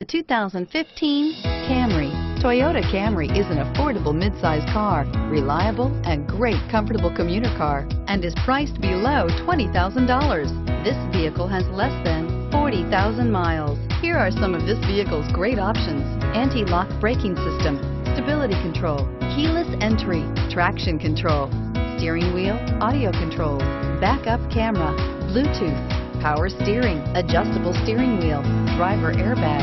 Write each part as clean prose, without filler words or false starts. The 2015 Camry. Toyota Camry is an affordable midsize car, reliable and great comfortable commuter car, and is priced below $20,000. This vehicle has less than 40,000 miles. Here are some of this vehicle's great options: anti-lock braking system, stability control, keyless entry, traction control, steering wheel audio controls, backup camera, Bluetooth, power steering, adjustable steering wheel, driver airbag.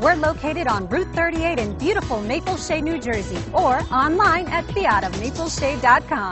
We're located on Route 38 in beautiful Maple Shade, New Jersey, or online at fiatofmapleshade.com.